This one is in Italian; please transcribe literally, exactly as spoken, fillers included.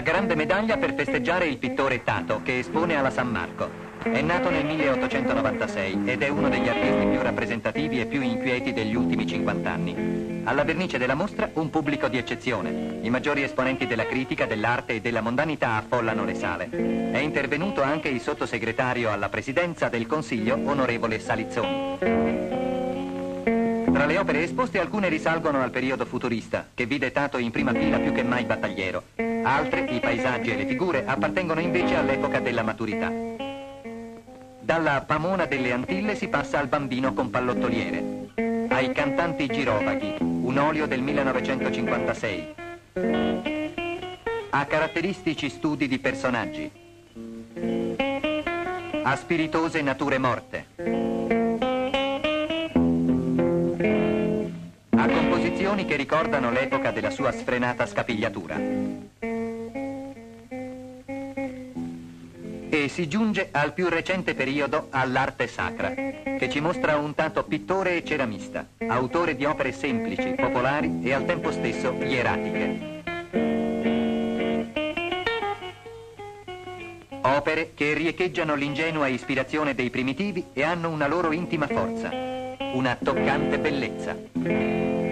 una grande medaglia per festeggiare il pittore Tato, che espone alla San Marco. È nato nel milleottocentonovantasei ed è uno degli artisti più rappresentativi e più inquieti degli ultimi cinquanta anni. Alla vernice della mostra un pubblico di eccezione. I maggiori esponenti della critica, dell'arte e della mondanità affollano le sale. È intervenuto anche il sottosegretario alla presidenza del Consiglio, onorevole Salizzoni. Tra le opere esposte alcune risalgono al periodo futurista, che vide Tato in prima fila più che mai battagliero. Altre, i paesaggi e le figure, appartengono invece all'epoca della maturità. Dalla Pamona delle Antille si passa al Bambino con pallottoliere, ai Cantanti girovaghi, un olio del millenovecentocinquantasei, a caratteristici studi di personaggi, a spiritose nature morte, che ricordano l'epoca della sua sfrenata scapigliatura. E si giunge al più recente periodo, all'arte sacra, che ci mostra un Tato pittore e ceramista, autore di opere semplici, popolari e al tempo stesso ieratiche. Opere che riecheggiano l'ingenua ispirazione dei primitivi e hanno una loro intima forza, una toccante bellezza.